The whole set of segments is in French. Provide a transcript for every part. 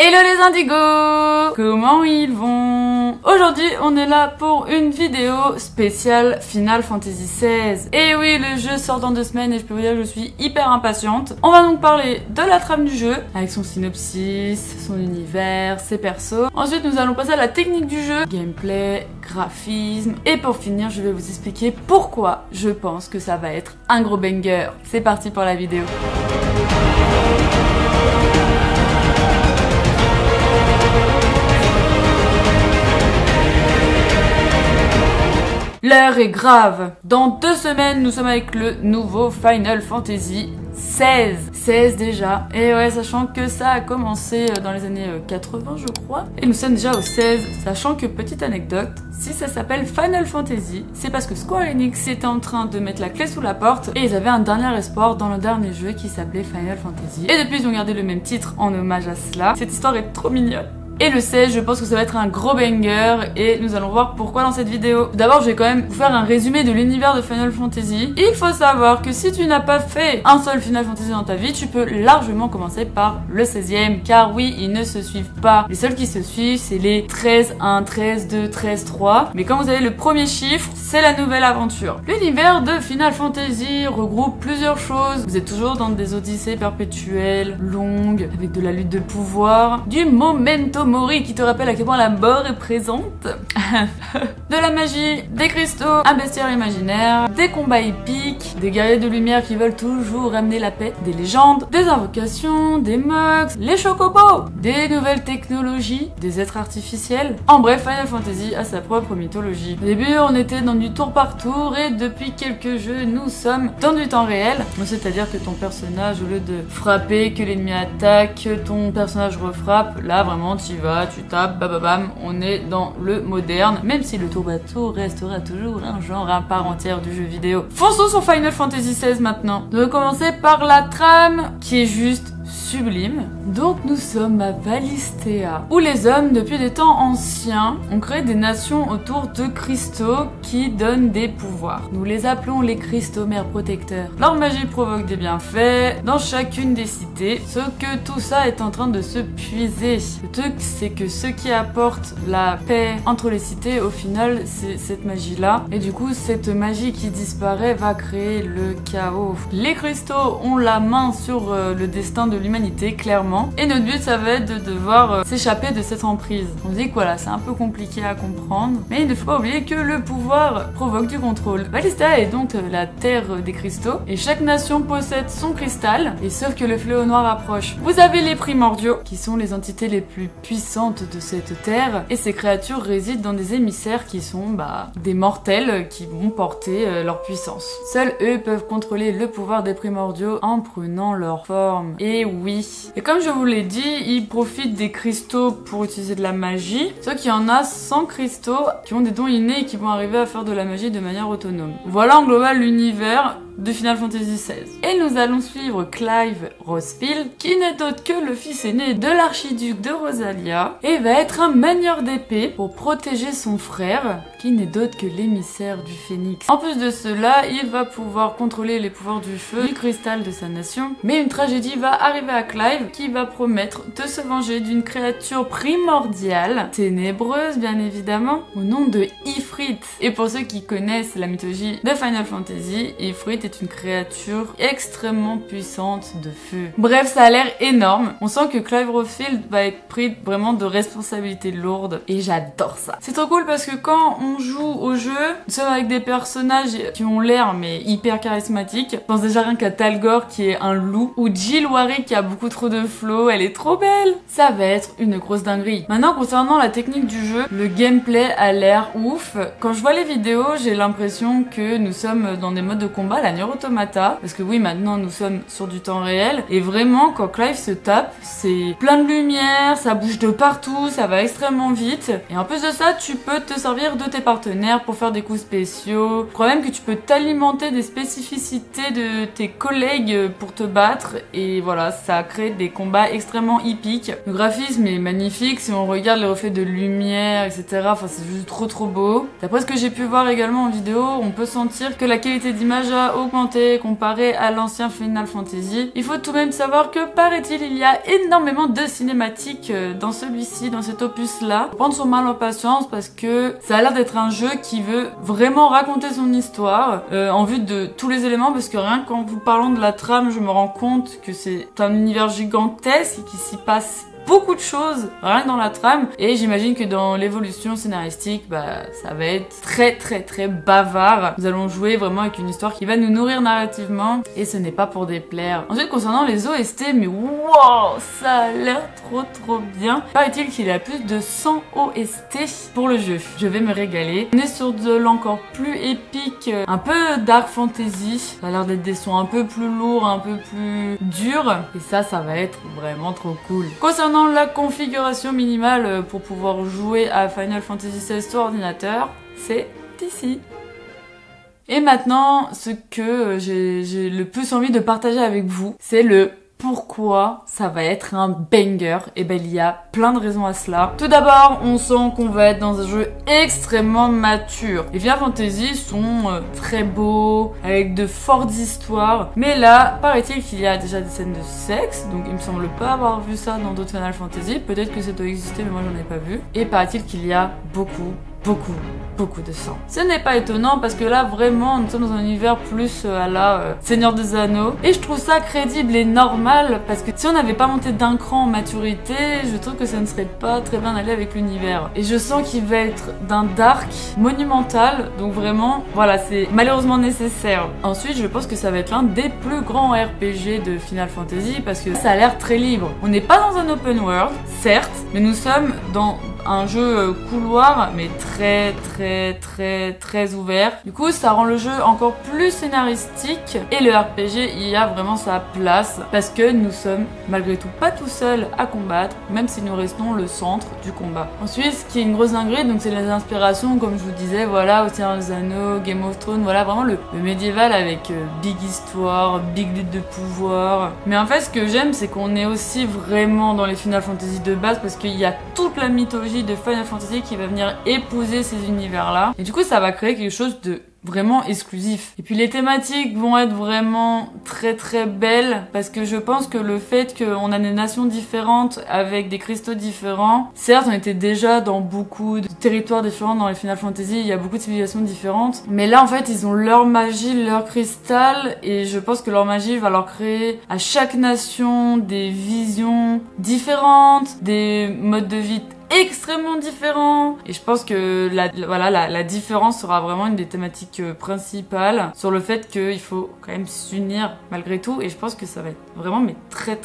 Hello les indigos! Comment ils vont? Aujourd'hui on est là pour une vidéo spéciale Final Fantasy XVI. Et oui, le jeu sort dans 2 semaines et je peux vous dire que je suis hyper impatiente. On va donc parler de la trame du jeu, avec son synopsis, son univers, ses persos. Ensuite nous allons passer à la technique du jeu, gameplay, graphisme. Et pour finir je vais vous expliquer pourquoi je pense que ça va être un gros banger. C'est parti pour la vidéo. L'heure est grave. Dans 2 semaines, nous sommes avec le nouveau Final Fantasy XVI. 16 déjà. Et ouais, sachant que ça a commencé dans les années 80, je crois. Et nous sommes déjà au 16. Sachant que, petite anecdote, si ça s'appelle Final Fantasy, c'est parce que Square Enix était en train de mettre la clé sous la porte et ils avaient un dernier espoir dans le dernier jeu qui s'appelait Final Fantasy. Et depuis, ils ont gardé le même titre en hommage à cela. Cette histoire est trop mignonne. Et le 16, je pense que ça va être un gros banger et nous allons voir pourquoi dans cette vidéo. D'abord, je vais quand même vous faire un résumé de l'univers de Final Fantasy. Il faut savoir que si tu n'as pas fait un seul Final Fantasy dans ta vie, tu peux largement commencer par le 16e. Car oui, ils ne se suivent pas. Les seuls qui se suivent, c'est les 13, 1, 13, 2, 13, 3. Mais quand vous avez le premier chiffre, c'est la nouvelle aventure. L'univers de Final Fantasy regroupe plusieurs choses. Vous êtes toujours dans des odyssées perpétuelles, longues, avec de la lutte de pouvoir, du momentum Mori qui te rappelle à quel point la mort est présente, de la magie, des cristaux, un bestiaire imaginaire, des combats épiques, des guerriers de lumière qui veulent toujours ramener la paix, des légendes, des invocations, des mugs, les chocobos, des nouvelles technologies, des êtres artificiels. En bref, Final Fantasy a sa propre mythologie. Au début, on était dans du tour par tour et depuis quelques jeux, nous sommes dans du temps réel. C'est-à-dire que ton personnage, au lieu de frapper, que l'ennemi attaque, que ton personnage refrappe, là vraiment tu vas, tu tapes, bababam, on est dans le moderne, même si le tour à tour restera toujours un genre à part entière du jeu vidéo. Fonçons sur Final Fantasy XVI maintenant. Nous allons commencer par la trame qui est juste sublime. Donc nous sommes à Valisthea, où les hommes, depuis des temps anciens, ont créé des nations autour de cristaux qui donnent des pouvoirs. Nous les appelons les cristomères protecteurs. Leur magie provoque des bienfaits dans chacune des cités, sauf que tout ça est en train de se puiser. Le truc, c'est que ce qui apporte la paix entre les cités, au final, c'est cette magie-là. Et du coup, cette magie qui disparaît va créer le chaos. Les cristaux ont la main sur le destin de l'humanité, clairement, et notre but ça va être de devoir s'échapper de cette emprise. On dit que voilà, c'est un peu compliqué à comprendre, mais il ne faut pas oublier que le pouvoir provoque du contrôle. Valisthea est donc la terre des cristaux, et chaque nation possède son cristal, et sauf que le fléau noir approche. Vous avez les primordiaux, qui sont les entités les plus puissantes de cette terre, et ces créatures résident dans des émissaires qui sont, des mortels qui vont porter leur puissance. Seuls eux peuvent contrôler le pouvoir des primordiaux en prenant leur forme. Et oui. Et comme je vous l'ai dit, ils profitent des cristaux pour utiliser de la magie. Sauf qu'il y en a 100 cristaux qui ont des dons innés et qui vont arriver à faire de la magie de manière autonome. Voilà en global l'univers de Final Fantasy XVI. Et nous allons suivre Clive Rosfield, qui n'est autre que le fils aîné de l'archiduc de Rosalia, et va être un manieur d'épée pour protéger son frère, qui n'est d'autre que l'émissaire du phénix. En plus de cela, il va pouvoir contrôler les pouvoirs du feu, du cristal de sa nation, mais une tragédie va arriver à Clive, qui va promettre de se venger d'une créature primordiale, ténébreuse bien évidemment, au nom de Ifrit. Et pour ceux qui connaissent la mythologie de Final Fantasy, Ifrit est une créature extrêmement puissante de feu. Bref, ça a l'air énorme. On sent que Clive Rosfield va être pris vraiment de responsabilités lourdes et j'adore ça. C'est trop cool parce que quand on joue au jeu, nous sommes avec des personnages qui ont l'air mais hyper charismatiques. Je pense déjà rien qu'à Talgore qui est un loup ou Jill Warwick qui a beaucoup trop de flow, elle est trop belle. Ça va être une grosse dinguerie. Maintenant, concernant la technique du jeu, le gameplay a l'air ouf. Quand je vois les vidéos, j'ai l'impression que nous sommes dans des modes de combat, la Nier Automata, parce que oui, maintenant nous sommes sur du temps réel, et vraiment quand Clive se tape, c'est plein de lumière, ça bouge de partout, ça va extrêmement vite, et en plus de ça, tu peux te servir de tes partenaires pour faire des coups spéciaux. Je crois même que tu peux t'alimenter des spécificités de tes collègues pour te battre, et voilà, ça crée des combats extrêmement épiques. Le graphisme est magnifique, si on regarde les reflets de lumière, etc., enfin c'est juste trop beau. D'après ce que j'ai pu voir également en vidéo, on peut sentir que la qualité d'image a augmenté augmenté comparé à l'ancien Final Fantasy. Il faut tout de même savoir que, paraît-il, il y a énormément de cinématiques dans celui-ci, dans cet opus-là. On prend son mal en patience parce que ça a l'air d'être un jeu qui veut vraiment raconter son histoire en vue de tous les éléments, parce que rien qu'en vous parlant de la trame, je me rends compte que c'est un univers gigantesque qui s'y passe beaucoup de choses, rien que dans la trame, et j'imagine que dans l'évolution scénaristique, bah, ça va être très bavard. Nous allons jouer vraiment avec une histoire qui va nous nourrir narrativement, et ce n'est pas pour déplaire. Ensuite, concernant les OST, mais wow, ça a l'air trop bien. Paraît-il qu'il y a plus de 100 OST pour le jeu. Je vais me régaler. On est sur de l'encore plus épique, un peu dark fantasy. Ça a l'air d'être des sons un peu plus lourds, un peu plus durs, et ça, ça va être vraiment trop cool. Concernant la configuration minimale pour pouvoir jouer à Final Fantasy XVI sur ordinateur, c'est ici. Et maintenant, ce que j'ai le plus envie de partager avec vous, c'est le pourquoi ça va être un banger. Et ben il y a plein de raisons à cela. Tout d'abord, on sent qu'on va être dans un jeu extrêmement mature. Les Final Fantasy sont très beaux, avec de fortes histoires. Mais là, paraît-il qu'il y a déjà des scènes de sexe. Donc il me semble pas avoir vu ça dans d'autres Final Fantasy. Peut-être que ça doit exister, mais moi j'en ai pas vu. Et paraît-il qu'il y a beaucoup de sang. Ce n'est pas étonnant parce que là vraiment nous sommes dans un univers plus à la Seigneur des Anneaux, et je trouve ça crédible et normal parce que si on n'avait pas monté d'un cran en maturité, je trouve que ça ne serait pas très bien allé avec l'univers. Et je sens qu'il va être d'un dark monumental, donc vraiment voilà, c'est malheureusement nécessaire. Ensuite, je pense que ça va être l'un des plus grands RPG de Final Fantasy parce que ça a l'air très libre. On n'est pas dans un open world, certes, mais nous sommes dans un jeu couloir, mais très ouvert. Du coup, ça rend le jeu encore plus scénaristique, et le RPG y a vraiment sa place parce que nous sommes malgré tout pas tout seuls à combattre, même si nous restons le centre du combat. Ensuite, ce qui est une grosse dinguerie, donc c'est les inspirations, comme je vous disais, voilà, Ocean of Zano, Game of Thrones, voilà, vraiment le médiéval avec big histoire, big lutte de pouvoir. Mais en fait, ce que j'aime, c'est qu'on est aussi vraiment dans les Final Fantasy de base parce qu'il y a toute la mythologie de Final Fantasy qui va venir épouser ces univers-là. Et du coup, ça va créer quelque chose de vraiment exclusif. Et puis les thématiques vont être vraiment très belles parce que je pense que le fait qu'on a des nations différentes avec des cristaux différents, certes on était déjà dans beaucoup de territoires différents dans les Final Fantasy, il y a beaucoup de civilisations différentes, mais là en fait ils ont leur magie, leur cristal, et je pense que leur magie va leur créer à chaque nation des visions différentes, des modes de vie extrêmement différent, et je pense que la différence sera vraiment une des thématiques principales sur le fait qu'il faut quand même s'unir malgré tout, et je pense que ça va être vraiment mais très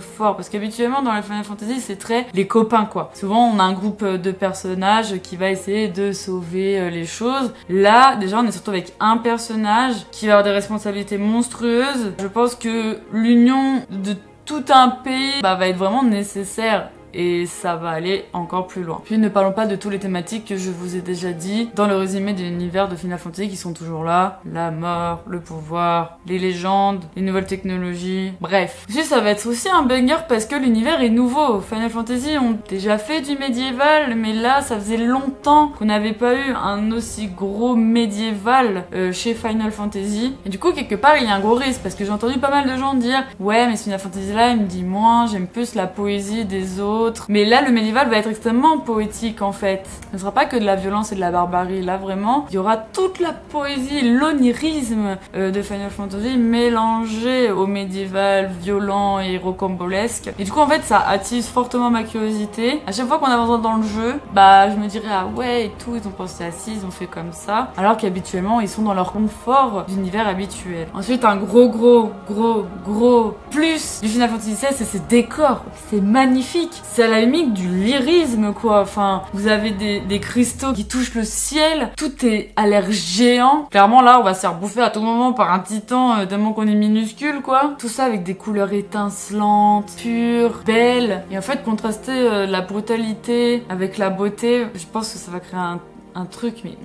fort parce qu'habituellement dans les Final Fantasy c'est très les copains quoi, souvent on a un groupe de personnages qui va essayer de sauver les choses. Là déjà on est surtout avec un personnage qui va avoir des responsabilités monstrueuses. Je pense que l'union de tout un pays va être vraiment nécessaire, et ça va aller encore plus loin. Puis ne parlons pas de toutes les thématiques que je vous ai déjà dit dans le résumé de l'univers de Final Fantasy qui sont toujours là. La mort, le pouvoir, les légendes, les nouvelles technologies, bref. Ensuite, ça va être aussi un banger parce que l'univers est nouveau. Final Fantasy ont déjà fait du médiéval, mais là ça faisait longtemps qu'on n'avait pas eu un aussi gros médiéval chez Final Fantasy. Et du coup quelque part il y a un gros risque parce que j'ai entendu pas mal de gens dire ouais mais ce Final Fantasy là il me dit moins, j'aime plus la poésie des autres. Mais là, le médiéval va être extrêmement poétique en fait. Ce ne sera pas que de la violence et de la barbarie. Là, vraiment, il y aura toute la poésie, l'onirisme de Final Fantasy mélangé au médiéval violent et rocambolesque. Et du coup, en fait, ça attise fortement ma curiosité. À chaque fois qu'on avance dans le jeu, bah, je me dirais ah ouais et tout, ils ont pensé à ci, ils ont fait comme ça, alors qu'habituellement, ils sont dans leur confort d'univers habituel. Ensuite, un gros plus du Final Fantasy XVI, c'est ses décors. C'est magnifique. C'est à la limite du lyrisme quoi, enfin vous avez des cristaux qui touchent le ciel, tout est à l'air géant, clairement là on va se faire bouffer à tout moment par un titan tellement qu'on est minuscule quoi, tout ça avec des couleurs étincelantes, pures, belles, et en fait contraster la brutalité avec la beauté, je pense que ça va créer un un truc, mais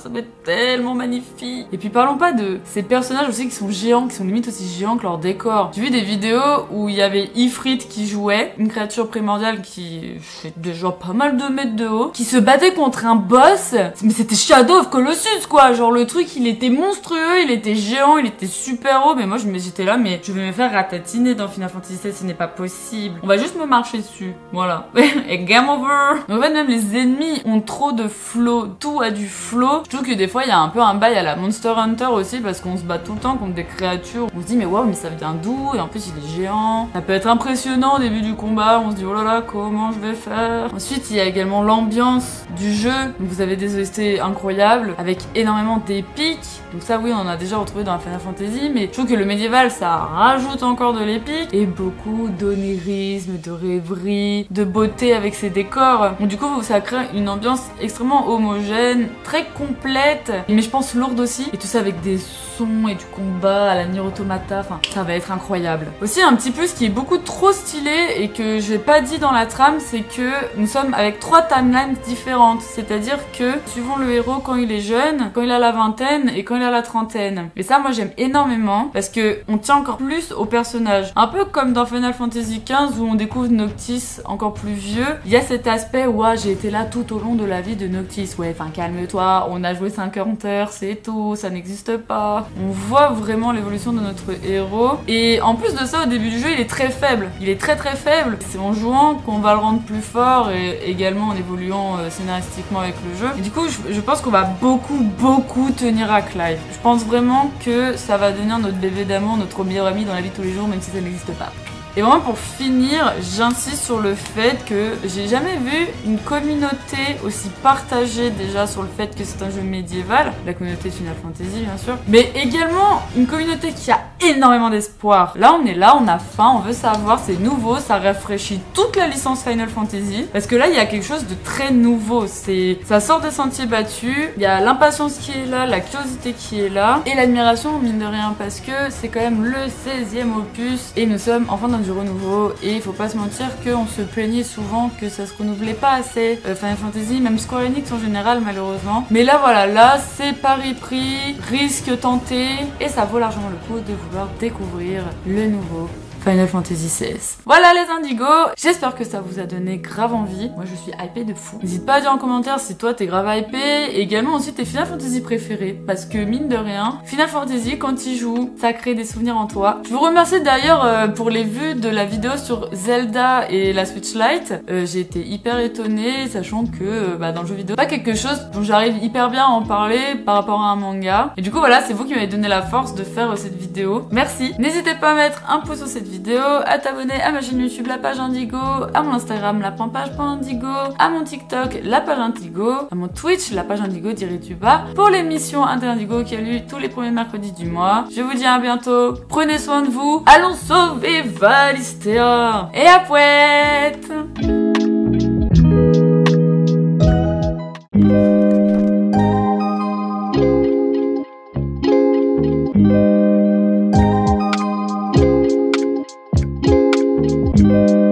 ça doit être tellement magnifique. Et puis parlons pas de ces personnages aussi qui sont géants, qui sont limite aussi géants que leur décor. J'ai vu des vidéos où il y avait Ifrit qui jouait, une créature primordiale qui fait déjà pas mal de mètres de haut, qui se battait contre un boss, mais c'était Shadow of Colossus quoi, genre le truc il était monstrueux, il était géant, il était super haut, mais moi j'étais là, mais je vais me faire ratatiner dans Final Fantasy XVI, ce n'est pas possible. On va juste me marcher dessus, voilà. Et game over. En fait même les ennemis ont trop de flow, tout a du flow. Je trouve que des fois il y a un peu un bail à la Monster Hunter aussi, parce qu'on se bat tout le temps contre des créatures, on se dit mais waouh mais ça vient d'où, et en plus il est géant, ça peut être impressionnant au début du combat, on se dit oh là là comment je vais faire. Ensuite il y a également l'ambiance du jeu, donc vous avez des OST incroyables avec énormément d'épiques, donc ça oui on en a déjà retrouvé dans la Final Fantasy, mais je trouve que le médiéval ça rajoute encore de l'épique, et beaucoup d'onirisme, de rêverie, de beauté avec ses décors, donc du coup ça crée une ambiance extrêmement homogène, très complète, mais je pense lourde aussi, et tout ça avec des sons et du combat à la Nier Automata, enfin ça va être incroyable. Aussi un petit plus qui est beaucoup trop stylé et que j'ai pas dit dans la trame, c'est que nous sommes avec 3 timelines différentes, c'est-à-dire que suivons le héros quand il est jeune, quand il a la vingtaine et quand il a la trentaine. Et ça moi j'aime énormément parce que on tient encore plus au personnage. Un peu comme dans Final Fantasy XV où on découvre Noctis encore plus vieux, il y a cet aspect ouais, j'ai été là tout au long de la vie de Noctis, ouais enfin calme-toi, on a joué 50 heures, c'est tout, ça n'existe pas. On voit vraiment l'évolution de notre héros, et en plus de ça au début du jeu il est très faible, il est très très faible, c'est en jouant qu'on va le rendre plus fort et également en évoluant scénaristiquement avec le jeu. Et du coup je pense qu'on va beaucoup tenir à Clive. Je pense vraiment que ça va devenir notre bébé d'amour, notre meilleur ami dans la vie de tous les jours, même si ça n'existe pas. Et vraiment pour finir, j'insiste sur le fait que j'ai jamais vu une communauté aussi partagée déjà sur le fait que c'est un jeu médiéval, la communauté Final Fantasy bien sûr, mais également une communauté qui a énormément d'espoir. Là on est là, on a faim, on veut savoir, c'est nouveau, ça rafraîchit toute la licence Final Fantasy, parce que là il y a quelque chose de très nouveau, ça sort des sentiers battus, il y a l'impatience qui est là, la curiosité qui est là, et l'admiration mine de rien, parce que c'est quand même le 16e opus, et nous sommes enfin dans du renouveau, et il faut pas se mentir qu'on se plaignait souvent que ça se renouvelait pas assez Final Fantasy, même Square Enix en général malheureusement, mais là voilà, là c'est pari pris, risque tenté, et ça vaut largement le coup de vouloir découvrir le nouveau Final Fantasy XVI. Voilà les indigos, j'espère que ça vous a donné grave envie. Moi je suis hypée de fou. N'hésite pas à dire en commentaire si toi t'es grave hypée, et également aussi tes Final Fantasy préférés, parce que mine de rien, Final Fantasy quand tu joues, ça crée des souvenirs en toi. Je vous remercie d'ailleurs pour les vues de la vidéo sur Zelda et la Switch Lite. J'ai été hyper étonnée, sachant que dans le jeu vidéo, pas quelque chose dont j'arrive hyper bien à en parler par rapport à un manga. Et du coup voilà, c'est vous qui m'avez donné la force de faire cette vidéo. Merci. N'hésitez pas à mettre un pouce sur cette vidéo, à t'abonner à ma chaîne YouTube La Page Indigo, à mon Instagram la.page.indigo, à mon TikTok La Page Indigo, à mon Twitch La Page Indigo dirais-tu pas, pour l'émission Interindigo qui a lieu tous les premiers mercredis du mois. Je vous dis à bientôt, prenez soin de vous, allons sauver Valisthea et à pouette. Thank you.